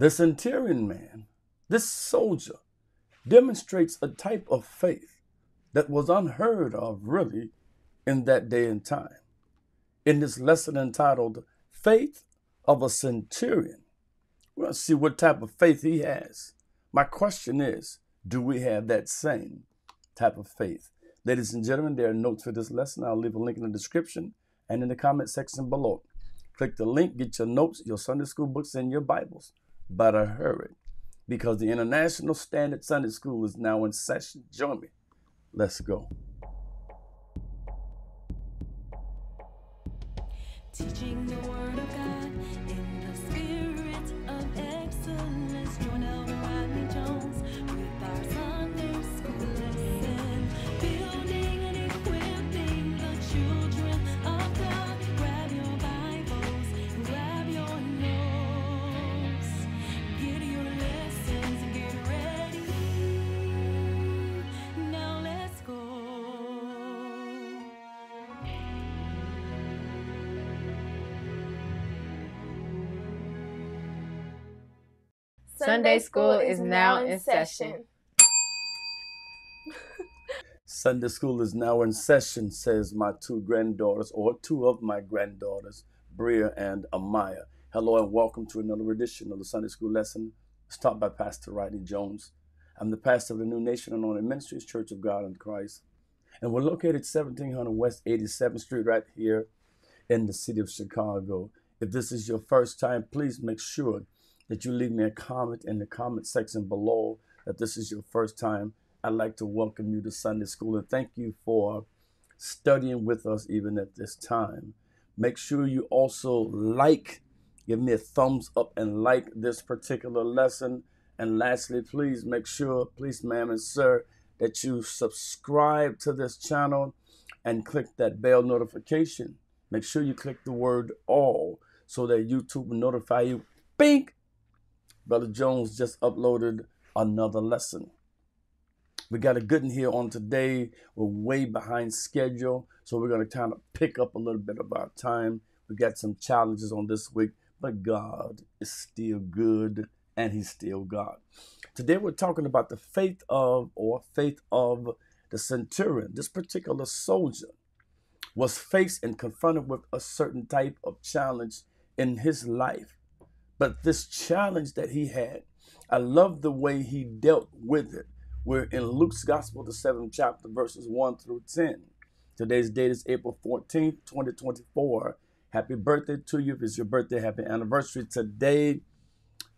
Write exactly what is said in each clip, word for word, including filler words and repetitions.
The centurion man, this soldier, demonstrates a type of faith that was unheard of really in that day and time. In this lesson entitled, Faith of a Centurion, we're going to see what type of faith he has. My question is, do we have that same type of faith? Ladies and gentlemen, there are notes for this lesson. I'll leave a link in the description and in the comment section below. Click the link, get your notes, your Sunday school books, and your Bibles. But I hurry, because the International Standard Sunday School is now in session. Join me. Let's go. Teaching the Word of God in the spirit of excellence. Join Elder Rodney Jones with our Sunday school lesson. Building and equipping the children of God. Grab your Bibles and grab your notes. Get your lessons and get ready. Now let's go. Sunday school is now in session. Sunday school is now in session, says my two granddaughters, or two of my granddaughters, Bria and Amaya. Hello and welcome to another edition of the Sunday school lesson. It's taught by Pastor Rodney Jones. I'm the pastor of the New Nation Anointed Ministries, Church of God and Christ. And we're located seventeen hundred West eighty-seventh Street right here in the city of Chicago. If this is your first time, please make sure that you leave me a comment in the comment section below that this is your first time. I'd like to welcome you to Sunday school and thank you for studying with us even at this time. Make sure you also like, give me a thumbs up and like this particular lesson. And lastly, please make sure, please ma'am and sir, that you subscribe to this channel and click that bell notification. Make sure you click the word all so that YouTube will notify you. Bink! Brother Jones just uploaded another lesson. We got a good one here on today. We're way behind schedule, so we're going to kind of pick up a little bit of our time. We got some challenges on this week, but God is still good and he's still God. Today we're talking about the faith of or faith of the centurion. This particular soldier was faced and confronted with a certain type of challenge in his life. But this challenge that he had, I love the way he dealt with it. We're in Luke's Gospel, the seventh chapter, verses one through ten. Today's date is April fourteenth, twenty twenty-four. Happy birthday to you. If it's your birthday, happy anniversary. Today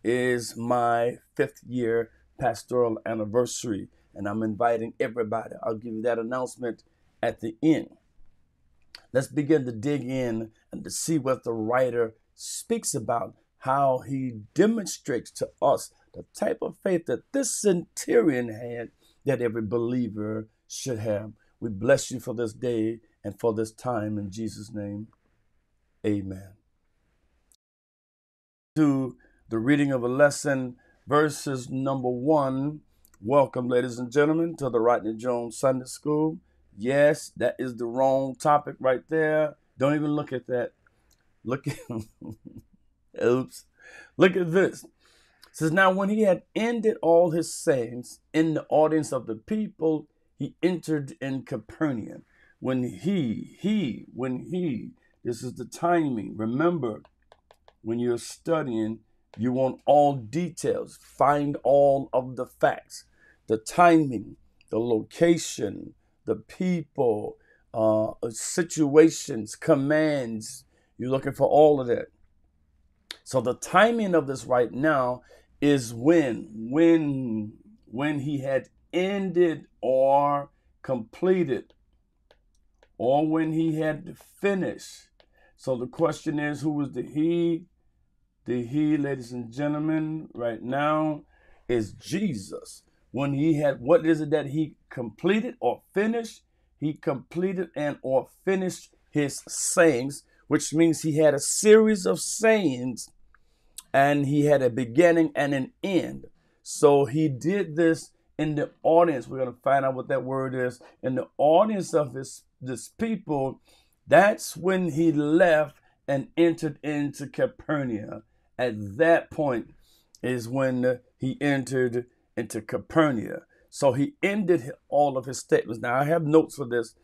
is my fifth year pastoral anniversary, and I'm inviting everybody. I'll give you that announcement at the end. Let's begin to dig in and to see what the writer speaks about, how he demonstrates to us the type of faith that this centurion had that every believer should have. We bless you for this day and for this time in Jesus' name. Amen. To the reading of a lesson, verses number one. Welcome, ladies and gentlemen, to the Rodney Jones Sunday School. Yes, that is the wrong topic right there. Don't even look at that. Look at Oops. Look at this. It says, now when he had ended all his sayings in the audience of the people, he entered in Capernaum. When he, he, when he, this is the timing. Remember, when you're studying, you want all details. Find all of the facts. The timing, the location, the people, uh, situations, commands. You're looking for all of that. So the timing of this right now is when, when, when he had ended or completed, or when he had finished. So the question is, who was the he? The he, ladies and gentlemen, right now is Jesus. When he had, what is it that he completed or finished? He completed and or finished his sayings, which means he had a series of sayings and he had a beginning and an end. So he did this in the audience. We're going to find out what that word is. In the audience of his, this people, that's when he left and entered into Capernaum. At that point, is when he entered into Capernaum. So he ended all of his statements. Now, I have notes for this.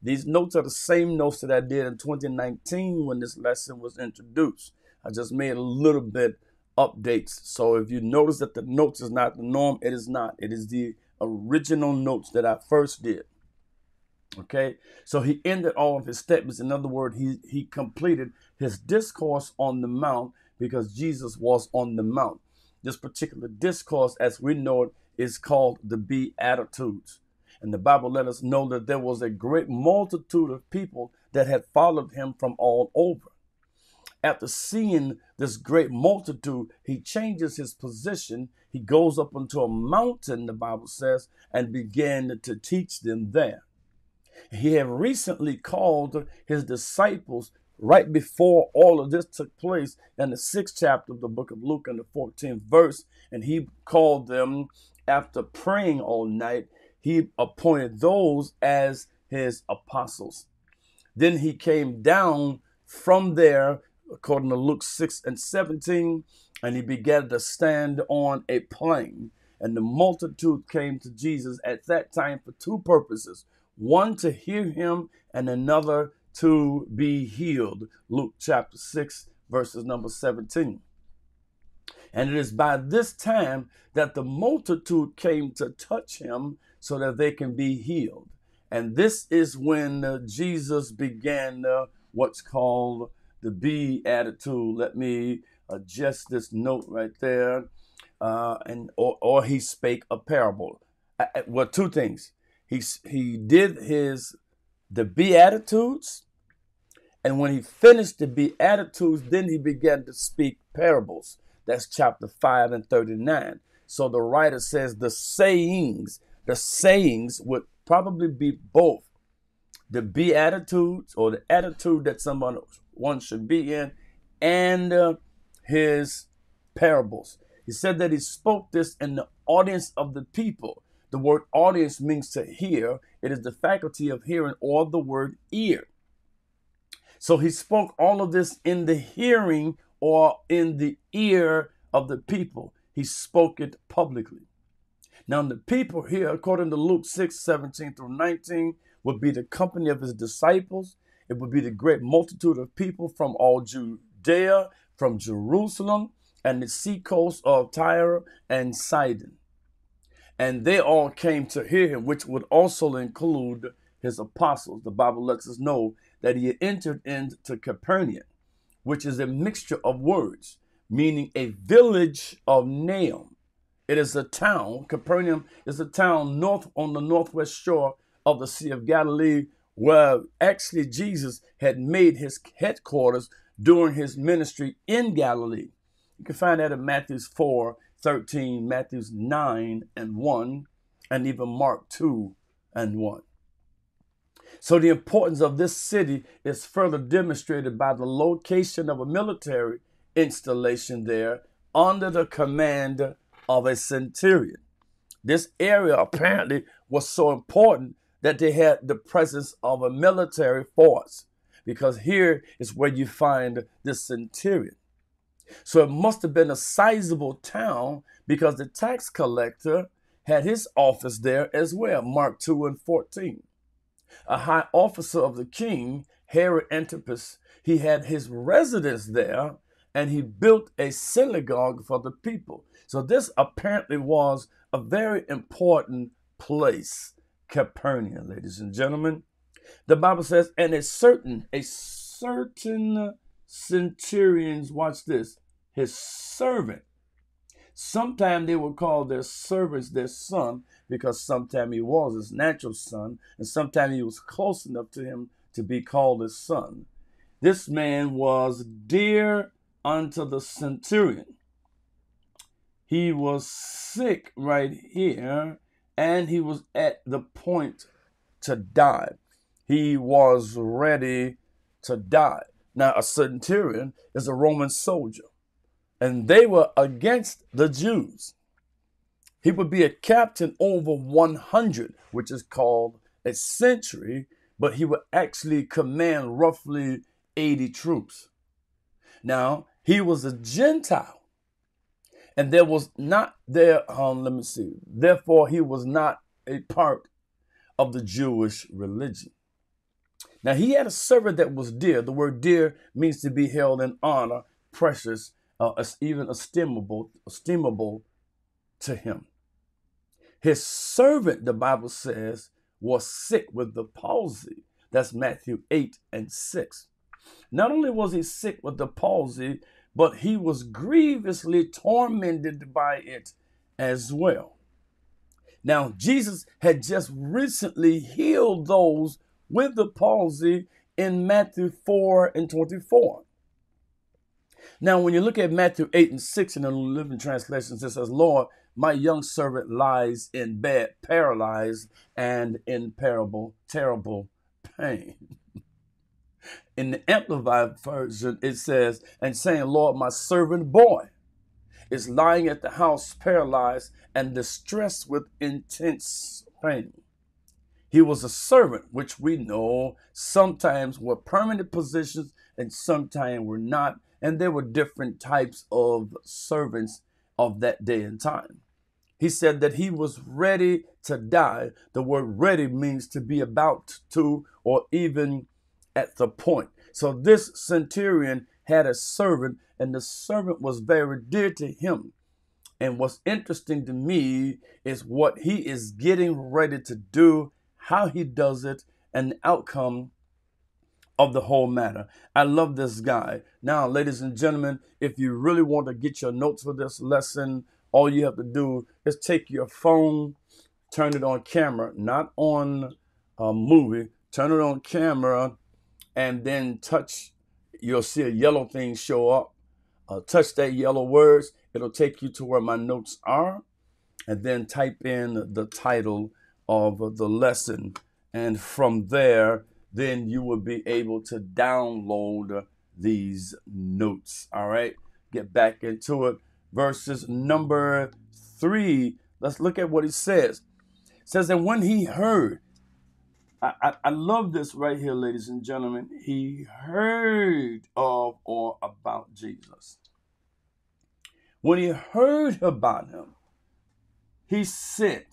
These notes are the same notes that I did in twenty nineteen when this lesson was introduced. I just made a little bit updates. So if you notice that the notes is not the norm, it is not. It is the original notes that I first did. Okay, so he ended all of his statements. In other words, he, he completed his discourse on the mount because Jesus was on the mount. This particular discourse, as we know it, is called the Beatitudes. And the Bible let us know that there was a great multitude of people that had followed him from all over. After seeing this great multitude, he changes his position. He goes up onto a mountain, the Bible says, and began to teach them there. He had recently called his disciples right before all of this took place in the sixth chapter of the book of Luke in the fourteenth verse. And he called them after praying all night. He appointed those as his apostles. Then he came down from there, according to Luke six and seventeen, and he began to stand on a plain. And the multitude came to Jesus at that time for two purposes. One to hear him, and another to be healed. Luke chapter six, verses number seventeen. And it is by this time that the multitude came to touch him so that they can be healed. And this is when uh, Jesus began uh, what's called the Beatitude. Let me adjust this note right there. Uh, and or, or he spake a parable. I, I, well, two things. He, he did his the Beatitudes, and when he finished the Beatitudes, then he began to speak parables. That's chapter five and thirty-nine. So the writer says the sayings, the sayings would probably be both the Beatitudes, or the attitude that someone one should be in, and uh, his parables. He said that he spoke this in the audience of the people. The word audience means to hear. It is the faculty of hearing, or the word ear. So he spoke all of this in the hearing, or in the ear of the people. He spoke it publicly. Now the people here, according to Luke six, seventeen through nineteen, would be the company of his disciples. It would be the great multitude of people from all Judea, from Jerusalem, and the seacoast of Tyre and Sidon. And they all came to hear him, which would also include his apostles. The Bible lets us know that he entered into Capernaum, which is a mixture of words, meaning a village of Naum. It is a town. Capernaum is a town north on the northwest shore of the Sea of Galilee, where actually Jesus had made his headquarters during his ministry in Galilee. You can find that in Matthew four thirteen, Matthew nine and one, and even Mark two and one. So the importance of this city is further demonstrated by the location of a military installation there under the command of a centurion. This area apparently was so important that they had the presence of a military force, because here is where you find this centurion. So it must have been a sizable town, because the tax collector had his office there as well, Mark two and fourteen. A high officer of the king, Herod Antipas, he had his residence there, and he built a synagogue for the people. So this apparently was a very important place, Capernaum, ladies and gentlemen. The Bible says, and a certain, a certain centurions, watch this, his servant. Sometimes they would call their servants their son, because sometimes he was his natural son, and sometimes he was close enough to him to be called his son. This man was dear unto the centurion. He was sick right here, and he was at the point to die. He was ready to die. Now, a centurion is a Roman soldier, and they were against the Jews. He would be a captain over one hundred, which is called a century, but he would actually command roughly eighty troops. Now, he was a Gentile, And there was not there, um, let me see. Therefore, he was not a part of the Jewish religion. Now, he had a servant that was dear. The word dear means to be held in honor, precious, uh, even estimable, estimable to him. His servant, the Bible says, was sick with the palsy. That's Matthew eight and six. Not only was he sick with the palsy, but he was grievously tormented by it as well. Now, Jesus had just recently healed those with the palsy in Matthew four and twenty-four. Now, when you look at Matthew eight and six in the New Living Translation, it says, Lord, my young servant lies in bed, paralyzed and in terrible, terrible pain. In the Amplified version, it says, and saying, Lord, my servant boy is lying at the house, paralyzed and distressed with intense pain. He was a servant, which we know sometimes were permanent positions and sometimes were not. And there were different types of servants of that day and time. He said that he was ready to die. The word ready means to be about to, or even at the point. So this centurion had a servant, and the servant was very dear to him. And what's interesting to me is what he is getting ready to do, how he does it, and the outcome of the whole matter. I love this guy. Now, ladies and gentlemen, if you really want to get your notes for this lesson, all you have to do is take your phone, turn it on camera, not on a movie, turn it on camera, and then touch, you'll see a yellow thing show up. Uh, touch that yellow words. It'll take you to where my notes are, and then type in the title of the lesson. And from there, then you will be able to download these notes. All right, get back into it. Verses number three. Let's look at what he says. It says, and when he heard, I, I, I love this right here, ladies and gentlemen. He heard of or about Jesus. When he heard about him, he said,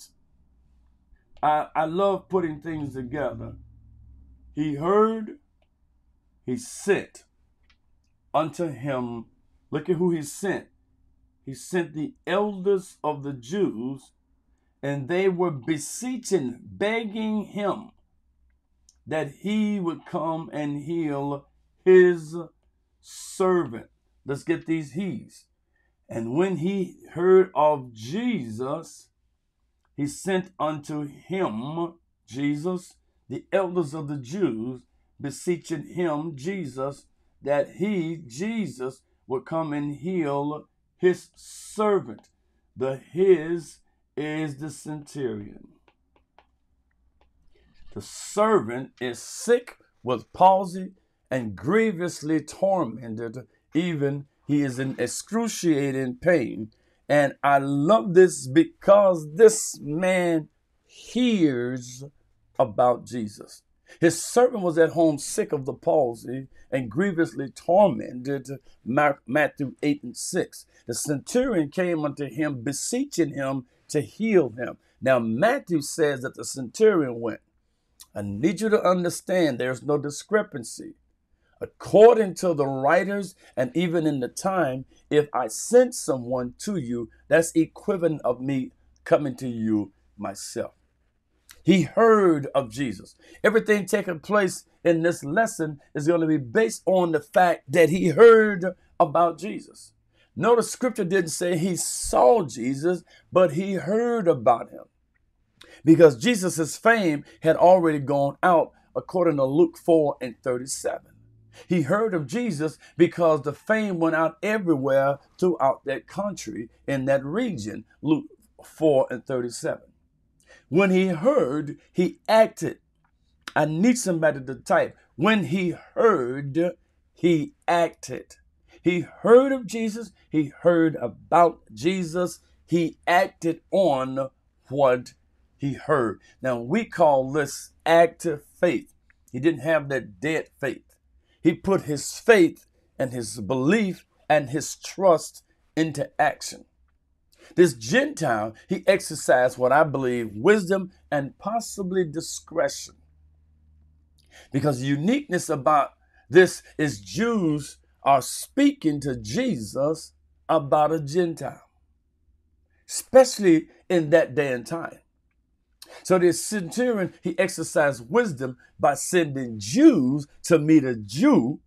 I, I love putting things together. He heard, he sent unto him. Look at who he sent. He sent the elders of the Jews, and they were beseeching, begging him that he would come and heal his servant. Let's get these he's. And when he heard of Jesus, he sent unto him, Jesus, the elders of the Jews, beseeching him, Jesus, that he, Jesus, would come and heal his servant. The his is the centurion. The servant is sick with palsy and grievously tormented, even he is in excruciating pain. And I love this because this man hears about Jesus. His servant was at home sick of the palsy and grievously tormented, Matthew eight and six. The centurion came unto him, beseeching him to heal him. Now, Matthew says that the centurion went. I need you to understand there's no discrepancy. According to the writers, and even in the time, if I sent someone to you, that's equivalent of me coming to you myself. He heard of Jesus. Everything taking place in this lesson is going to be based on the fact that he heard about Jesus. Notice scripture didn't say he saw Jesus, but he heard about him. Because Jesus' fame had already gone out according to Luke four and thirty-seven. He heard of Jesus because the fame went out everywhere throughout that country, in that region, Luke four and thirty-seven. When he heard, he acted. I need somebody to type. When he heard, he acted. He heard of Jesus. He heard about Jesus. He acted on what he heard. Now, we call this active faith. He didn't have that dead faith. He put his faith and his belief and his trust into action. This Gentile, he exercised what I believe wisdom and possibly discretion. Because the uniqueness about this is Jews are speaking to Jesus about a Gentile, especially in that day and time. So this centurion, he exercised wisdom by sending Jews to meet a Jew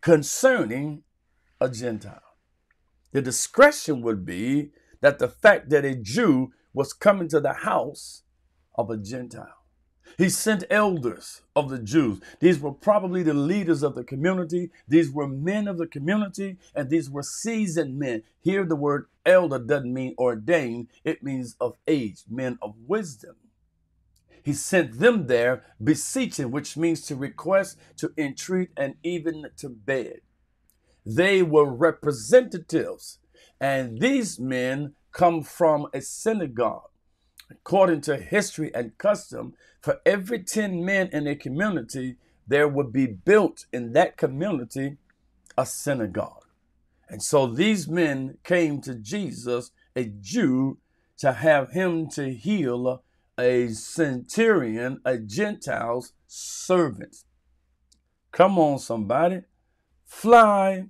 concerning a Gentile. The discretion would be that the fact that a Jew was coming to the house of a Gentile. He sent elders of the Jews. These were probably the leaders of the community. These were men of the community, and these were seasoned men. Here the word elder doesn't mean ordained. It means of age, men of wisdom. He sent them there beseeching, which means to request, to entreat, and even to beg. They were representatives, and these men come from a synagogue. According to history and custom, for every ten men in a community, there would be built in that community a synagogue. And so these men came to Jesus, a Jew, to have him to heal a centurion, a Gentile's servant. Come on, somebody. Fly.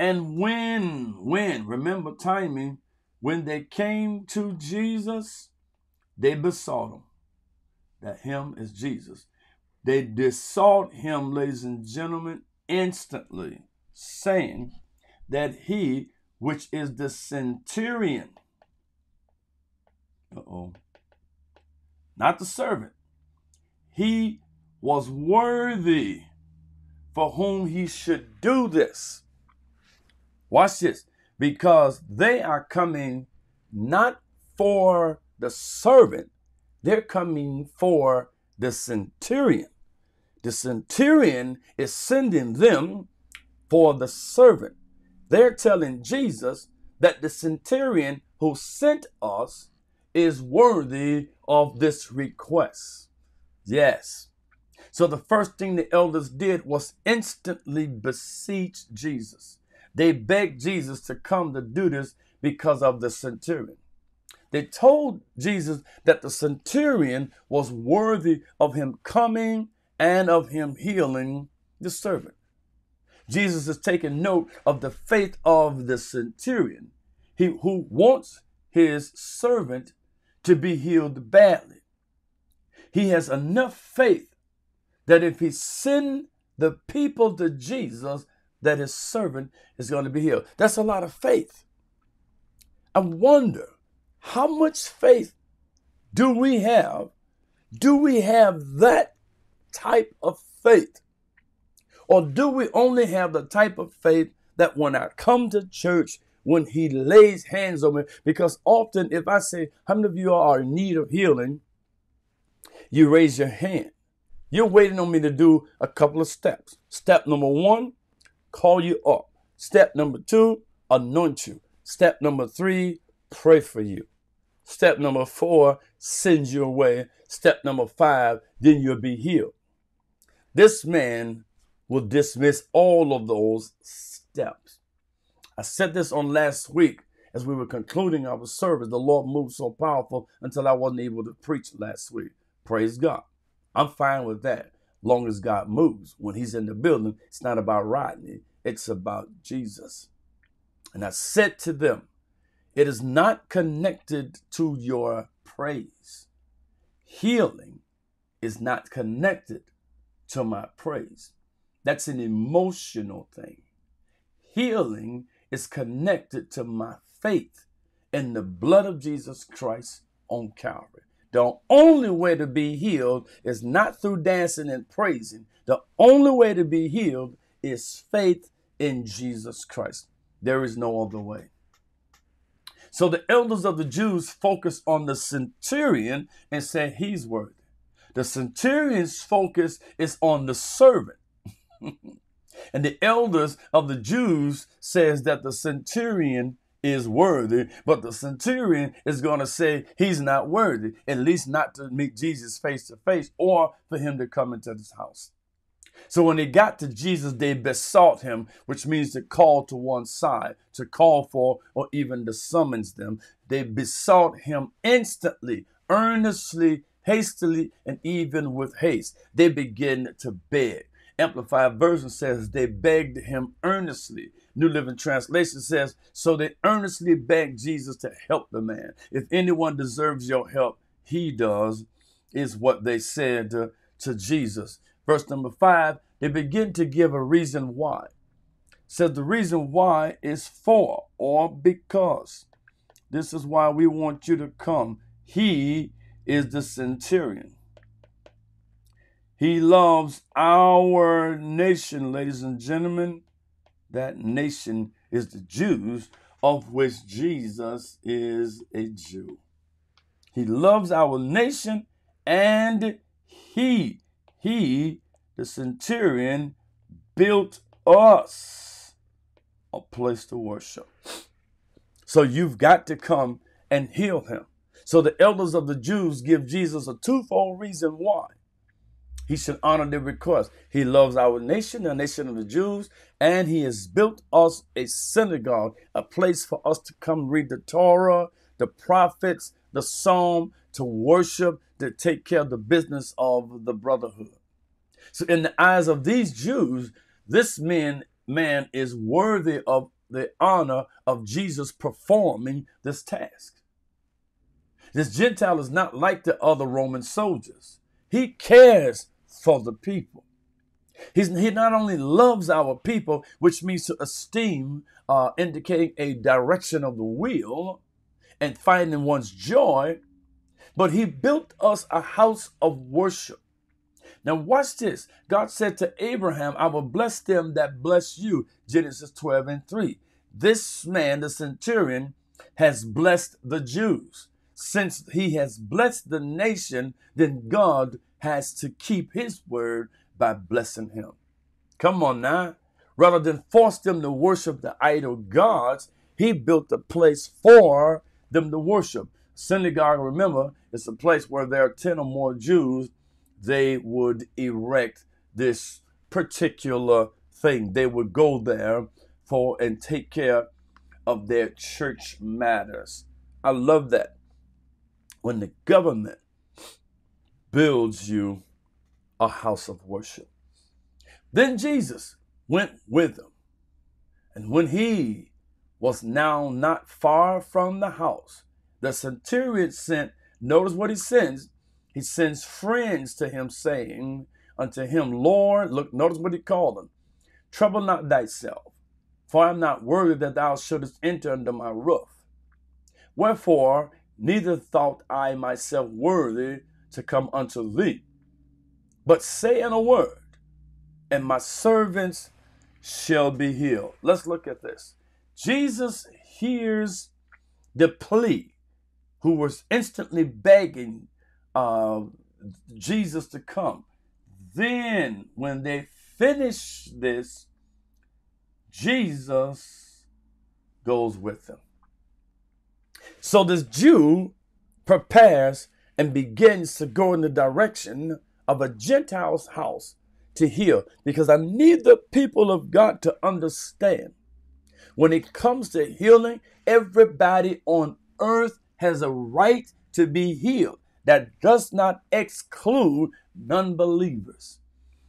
And when, when, remember timing, when they came to Jesus, they besought him. That him is Jesus. They besought him, ladies and gentlemen, instantly, saying that he, which is the centurion, uh-oh, not the servant, he was worthy for whom he should do this. Watch this. Because they are coming not for the servant, they're coming for the centurion. The centurion is sending them for the servant. They're telling Jesus that the centurion who sent us is worthy of this request. Yes. So the first thing the elders did was instantly beseech Jesus. They begged Jesus to come to do this because of the centurion. They told Jesus that the centurion was worthy of him coming and of him healing the servant. Jesus is taking note of the faith of the centurion, he who wants his servant to be healed badly. He has enough faith that if he send the people to Jesus, that his servant is going to be healed. That's a lot of faith. I wonder, how much faith do we have? Do we have that type of faith? Or do we only have the type of faith that when I come to church, when he lays hands on me? Because often if I say, how many of you are in need of healing? You raise your hand. You're waiting on me to do a couple of steps. Step number one, call you up. Step number two, anoint you. Step number three, pray for you. Step number four, send you away. Step number five, then you'll be healed. This man will dismiss all of those steps. I said this on last week as we were concluding our service. The Lord moved so powerful until I wasn't able to preach last week. Praise God. I'm fine with that. Long as God moves. When he's in the building, it's not about Rodney, it's about Jesus. And I said to them, it is not connected to your praise. Healing is not connected to my praise. That's an emotional thing. Healing is connected to my faith in the blood of Jesus Christ on Calvary. The only way to be healed is not through dancing and praising. The only way to be healed is faith in Jesus Christ. There is no other way. So the elders of the Jews focused on the centurion and said he's worthy. The centurion's focus is on the servant. And the elders of the Jews says that the centurion is worthy, but the centurion is going to say he's not worthy, at least not to meet Jesus face to face or for him to come into this house. So when they got to Jesus, they besought him, which means to call to one side, to call for, or even to summons them. They besought him instantly, earnestly, hastily, and even with haste. They begin to beg. Amplified Version says they begged him earnestly. New Living Translation says, so they earnestly begged Jesus to help the man. If anyone deserves your help, he does, is what they said to, to Jesus. Verse number five, they begin to give a reason why. Says the reason why is for, or because. This is why we want you to come. He is the centurion. He loves our nation, ladies and gentlemen. That nation is the Jews, of which Jesus is a Jew. He loves our nation, and he, he, the centurion, built us a place to worship. So you've got to come and heal him. So the elders of the Jews give Jesus a twofold reason why he should honor their request. He loves our nation, the nation of the Jews, and he has built us a synagogue, a place for us to come read the Torah, the prophets, the Psalm, to worship, to take care of the business of the brotherhood. So in the eyes of these Jews, this man, man is worthy of the honor of Jesus performing this task. This Gentile is not like the other Roman soldiers. He cares for the people. He's, he not only loves our people, which means to esteem, uh, indicating a direction of the will and finding one's joy, but he built us a house of worship. Now watch this. God said to Abraham, I will bless them that bless you. Genesis twelve and three. This man, the centurion, has blessed the Jews. Since he has blessed the nation, then God has to keep his word by blessing him. Come on now. Rather than force them to worship the idol gods, he built a place for them to worship. Synagogue, remember, is a place where there are ten or more Jews. They would erect this particular thing. They would go there for and take care of their church matters. I love that. When the government builds you a house of worship. Then Jesus went with them. And when he was now not far from the house, the centurion sent, notice what he sends. He sends friends to him, saying unto him, Lord, look, notice what he called them. Trouble not thyself, for I am not worthy that thou shouldest enter under my roof. Wherefore, neither thought I myself worthy to come unto thee, but say in a word, and my servants shall be healed. Let's look at this. Jesus hears the plea, who was instantly begging uh, Jesus to come. Then when they finish this, Jesus goes with them. So this Jew prepares and begins to go in the direction of a Gentile's house to heal, because I need the people of God to understand when it comes to healing, everybody on earth has a right to be healed. That does not exclude non-believers.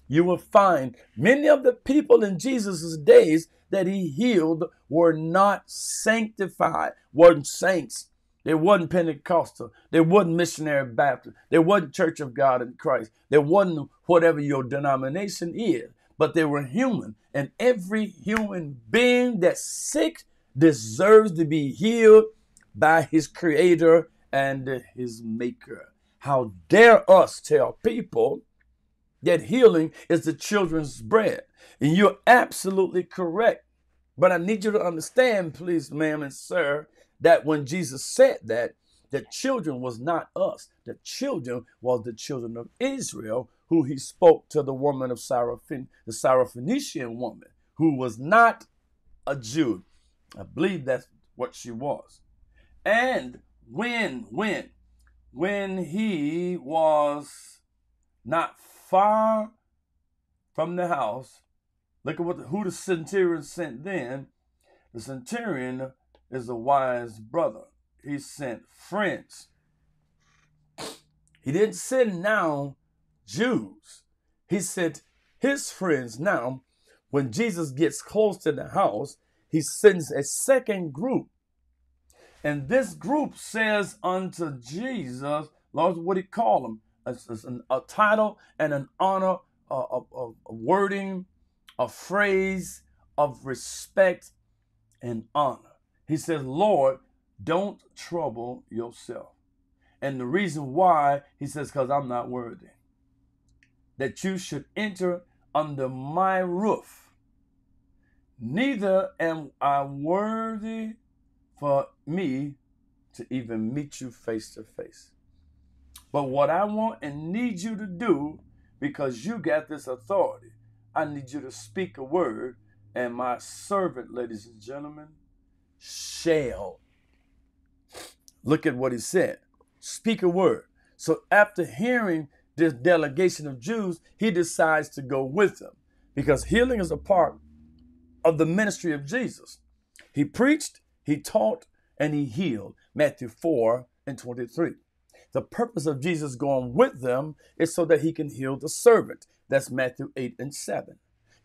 You will find many of the people in Jesus' days that he healed were not sanctified, weren't saints. They wasn't Pentecostal. They wasn't Missionary Baptist. They wasn't Church of God and Christ. They wasn't whatever your denomination is, but they were human. And every human being that's sick deserves to be healed by his creator and his maker. How dare us tell people that healing is the children's bread. And you're absolutely correct. But I need you to understand, please, ma'am and sir, that when Jesus said that, the children was not us. The children was the children of Israel, who he spoke to the woman of Syrophoenician, the Syrophoenician woman, who was not a Jew. I believe that's what she was. And when, when, when he was not far from the house. Look at what who the centurion sent then. The centurion is a wise brother. He sent friends. He didn't send now Jews. He sent his friends. Now, when Jesus gets close to the house, he sends a second group. And this group says unto Jesus, Lord, what do you call him? It's, it's an, a title and an honor, a, a, a wording, a phrase of respect and honor. He says, Lord, don't trouble yourself. And the reason why, he says, because I'm not worthy that you should enter under my roof. Neither am I worthy for me to even meet you face to face. But what I want and need you to do, because you got this authority, I need you to speak a word, and my servant, ladies and gentlemen, shall. Look at what he said. Speak a word. So after hearing this delegation of Jews, he decides to go with them, because healing is a part of the ministry of Jesus. He preached, he taught, and he healed. Matthew four and twenty-three. The purpose of Jesus going with them is so that he can heal the servant. That's Matthew eight and seven.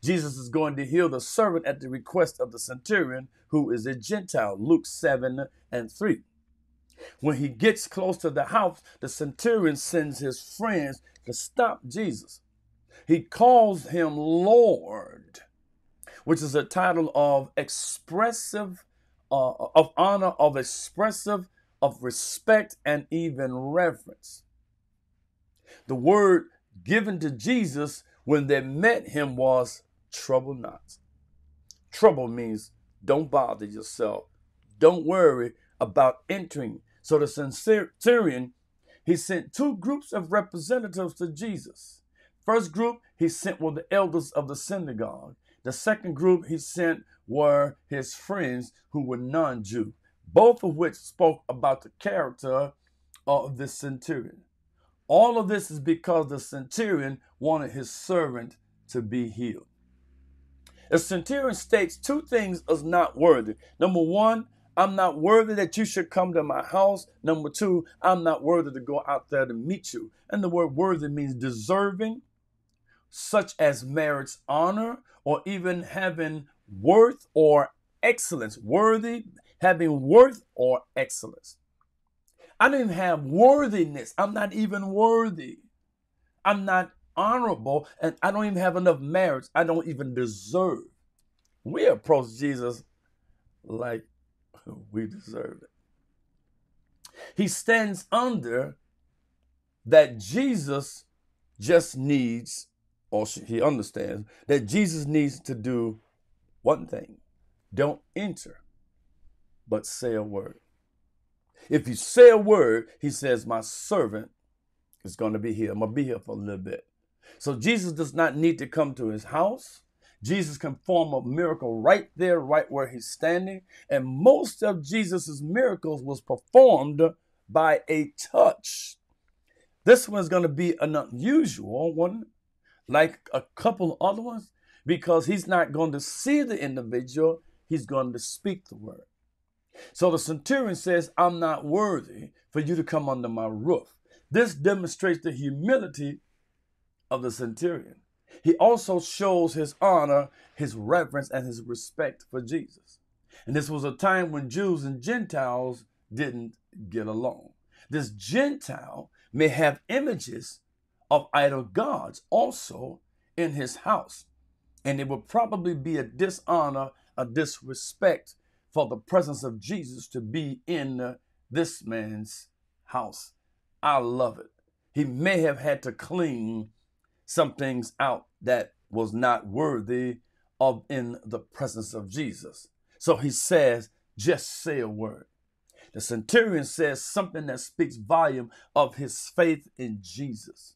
Jesus is going to heal the servant at the request of the centurion, who is a Gentile, Luke seven and three. When he gets close to the house, the centurion sends his friends to stop Jesus. He calls him Lord, which is a title of expressive, uh, of honor, of expressive, of respect, and even reverence. The word given to Jesus when they met him was trouble not. Trouble means don't bother yourself. Don't worry about entering. So the centurion, he sent two groups of representatives to Jesus. First group, he sent were the elders of the synagogue. The second group he sent were his friends who were non-Jew, both of which spoke about the character of the centurion. All of this is because the centurion wanted his servant to be healed. The centurion states two things is not worthy. Number one, I'm not worthy that you should come to my house. Number two, I'm not worthy to go out there to meet you. And the word worthy means deserving, such as merits honor, or even having worth or excellence. Worthy, having worth or excellence. I don't even have worthiness. I'm not even worthy. I'm not honorable, and I don't even have enough merits. I don't even deserve. We approach Jesus like we deserve it. He stands under that Jesus just needs, or he understands, that Jesus needs to do one thing. Don't enter, but say a word. If you say a word, he says, my servant is going to be here. I'm going to be here for a little bit. So Jesus does not need to come to his house. Jesus can form a miracle right there, right where he's standing. And most of Jesus's miracles was performed by a touch. This one's going to be an unusual one, like a couple other ones, because he's not going to see the individual. He's going to speak the word. So the centurion says, I'm not worthy for you to come under my roof. This demonstrates the humility of the centurion. He also shows his honor, his reverence, and his respect for Jesus. And this was a time when Jews and Gentiles didn't get along. This Gentile may have images of idol gods also in his house. And it would probably be a dishonor, a disrespect for the presence of Jesus to be in this man's house. I love it. He may have had to clean some things out that was not worthy of in the presence of Jesus. So he says, just say a word. The centurion says something that speaks volume of his faith in Jesus.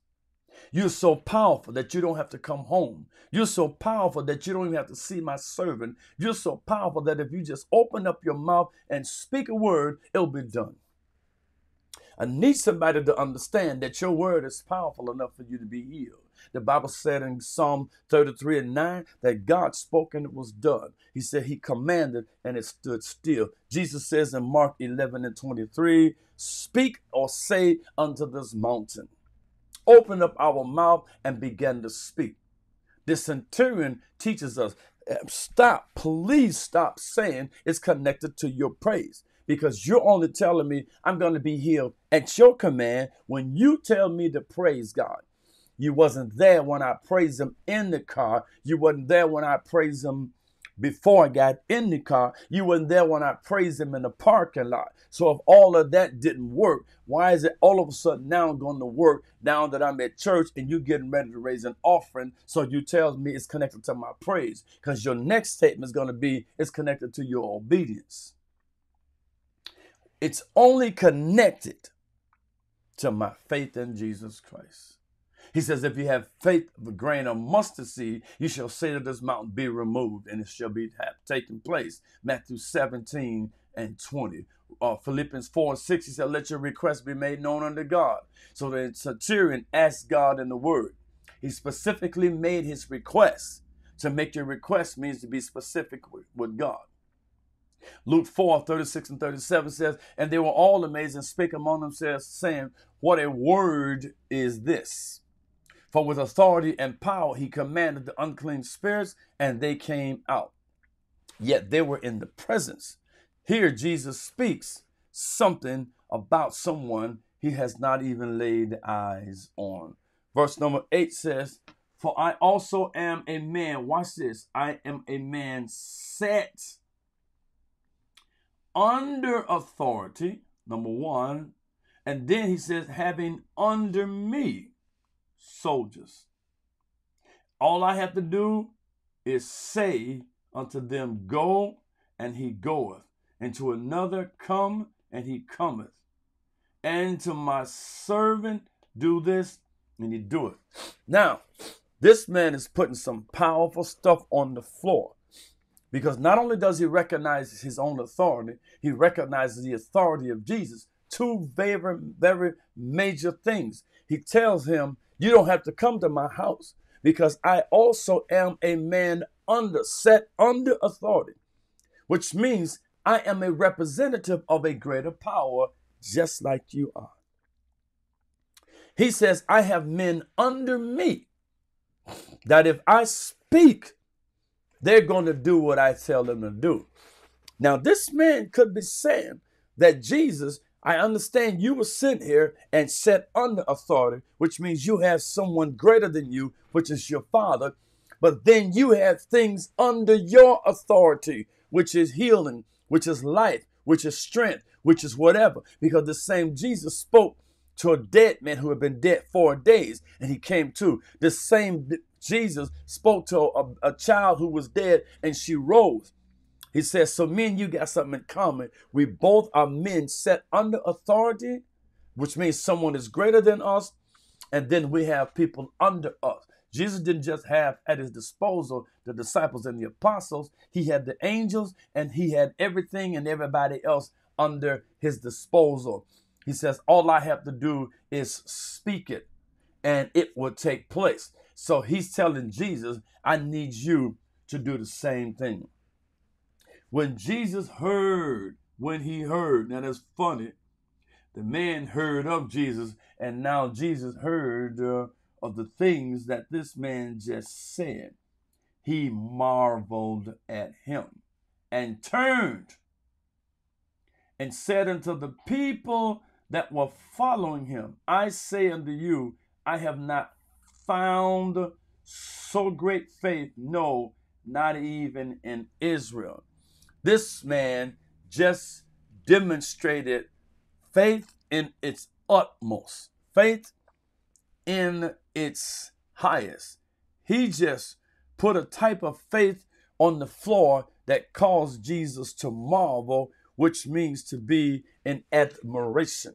You're so powerful that you don't have to come home. You're so powerful that you don't even have to see my servant. You're so powerful that if you just open up your mouth and speak a word, it'll be done. I need somebody to understand that your word is powerful enough for you to be healed. The Bible said in Psalm thirty-three and nine that God spoke and it was done. He said he commanded and it stood still. Jesus says in Mark eleven and twenty-three, speak or say unto this mountain. Open up our mouth and begin to speak. The centurion teaches us, stop, please stop saying it's connected to your praise, because you're only telling me I'm going to be healed at your command when you tell me to praise God. You wasn't there when I praised him in the car. You wasn't there when I praised him before I got in the car. You wasn't there when I praised him in the parking lot. So if all of that didn't work, why is it all of a sudden now going to work now that I'm at church and you're getting ready to raise an offering? So you tell me it's connected to my praise, because your next statement is going to be it's connected to your obedience. It's only connected to my faith in Jesus Christ. He says, if you have faith of a grain of mustard seed, you shall say to this mountain, be removed, and it shall be have taken place. Matthew seventeen and twenty. Uh, Philippians four and six, he said, let your requests be made known unto God. So the centurion asked God in the word. He specifically made his request. To make your request means to be specific with, with God. Luke four, thirty-six and thirty-seven says, and they were all amazed and spake among themselves, saying, what a word is this? For with authority and power he commanded the unclean spirits, and they came out. Yet they were in the presence. Here Jesus speaks something about someone he has not even laid eyes on. Verse number eight says, for I also am a man, watch this, I am a man set under authority, number one, and then he says, having under me soldiers. All I have to do is say unto them, go, and he goeth, and to another, come, and he cometh, and to my servant, do this, and he doeth. Now, this man is putting some powerful stuff on the floor, because not only does he recognize his own authority, he recognizes the authority of Jesus. Two very, very major things. He tells him, you don't have to come to my house, because I also am a man under, set under authority, which means I am a representative of a greater power, just like you are. He says, I have men under me, that if I speak, they're going to do what I tell them to do. Now, this man could be saying that Jesus, I understand you were sent here and set under authority, which means you have someone greater than you, which is your Father. But then you have things under your authority, which is healing, which is life, which is strength, which is whatever. Because the same Jesus spoke to a dead man who had been dead four days, and he came to. The same Jesus spoke to a, a child who was dead, and she rose. He says, so me and you got something in common. We both are men set under authority, which means someone is greater than us, and then we have people under us. Jesus didn't just have at his disposal the disciples and the apostles. He had the angels, and he had everything and everybody else under his disposal. He says, all I have to do is speak it, and it will take place. So he's telling Jesus, I need you to do the same thing. When Jesus heard, when he heard, now that's funny, the man heard of Jesus, and now Jesus heard uh, of the things that this man just said. He marveled at him and turned and said unto the people that were following him, I say unto you, I have not found so great faith, no, not even in Israel. This man just demonstrated faith in its utmost, faith in its highest. He just put a type of faith on the floor that caused Jesus to marvel, which means to be in admiration.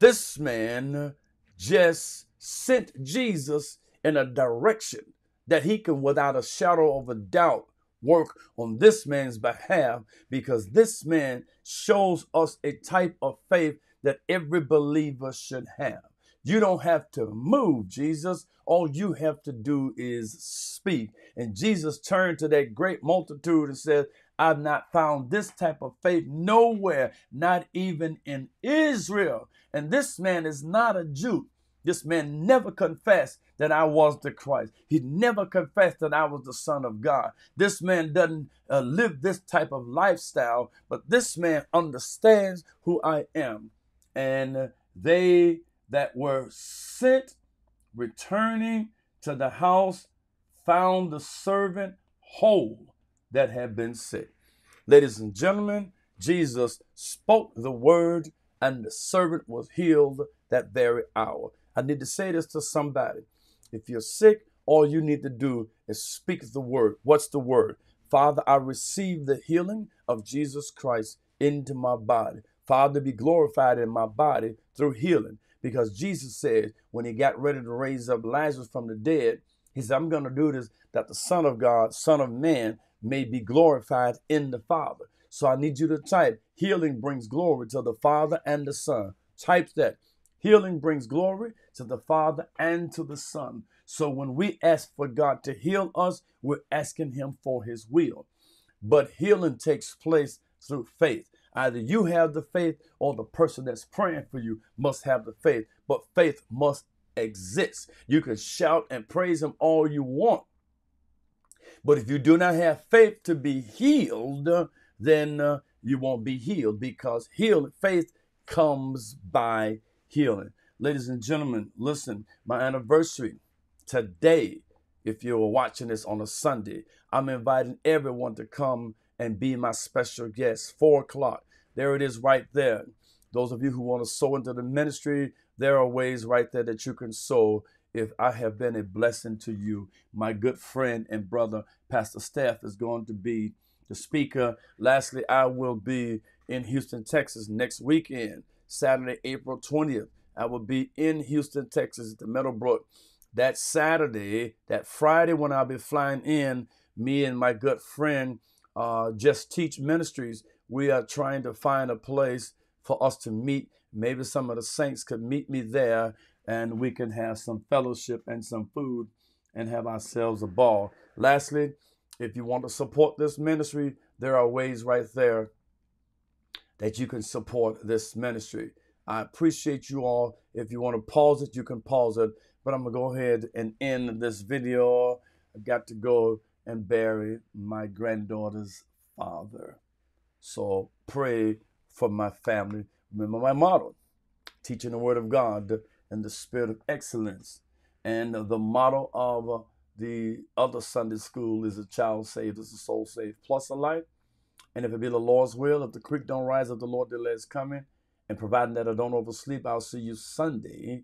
This man just sent Jesus in a direction that he can, without a shadow of a doubt, work on this man's behalf, because this man shows us a type of faith that every believer should have. You don't have to move, Jesus. All you have to do is speak. And Jesus turned to that great multitude and said, I've not found this type of faith nowhere, not even in Israel. And this man is not a Jew. This man never confessed that I was the Christ. He never confessed that I was the Son of God. This man doesn't uh, live this type of lifestyle, but this man understands who I am. And they that were sent, returning to the house, found the servant whole that had been sick. Ladies and gentlemen, Jesus spoke the word and the servant was healed that very hour. I need to say this to somebody. If you're sick, all you need to do is speak the word. What's the word? Father, I receive the healing of Jesus Christ into my body. Father, be glorified in my body through healing. Because Jesus said when he got ready to raise up Lazarus from the dead, he said, I'm going to do this that the Son of God, Son of Man, may be glorified in the Father. So I need you to type, healing brings glory to the Father and the Son. Type that. Healing brings glory to the Father and to the Son. So when we ask for God to heal us, we're asking him for his will. But healing takes place through faith. Either you have the faith or the person that's praying for you must have the faith. But faith must exist. You can shout and praise him all you want. But if you do not have faith to be healed, then uh, you won't be healed, because healing faith comes by healing. Ladies and gentlemen, listen, my anniversary today, if you're watching this on a Sunday, I'm inviting everyone to come and be my special guest, four o'clock. There it is right there. Those of you who want to sow into the ministry, there are ways right there that you can sow. If I have been a blessing to you, my good friend and brother, Pastor Staff, is going to be the speaker. Lastly, I will be in Houston, Texas next weekend, Saturday, April twentieth. I will be in Houston, Texas at the Meadowbrook. That Saturday, that Friday when I'll be flying in, me and my good friend, uh, Just Teach Ministries, we are trying to find a place for us to meet. Maybe some of the saints could meet me there, and we can have some fellowship and some food and have ourselves a ball. Lastly, if you want to support this ministry, there are ways right there that you can support this ministry. I appreciate you all. If you want to pause it, you can pause it. But I'm going to go ahead and end this video. I've got to go and bury my granddaughter's father. So pray for my family. Remember my motto, teaching the word of God and the spirit of excellence. And the motto of uh, the other Sunday school is a child saved is a soul saved plus a life. And if it be the Lord's will, if the creek don't rise, if the Lord delay is coming, and providing that I don't oversleep, I'll see you Sunday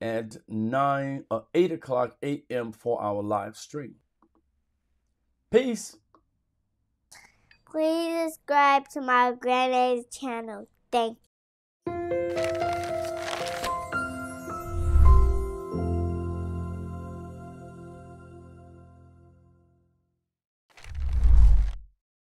at nine or eight o'clock a m for our live stream. Peace. Please subscribe to my granddad's channel. Thank you.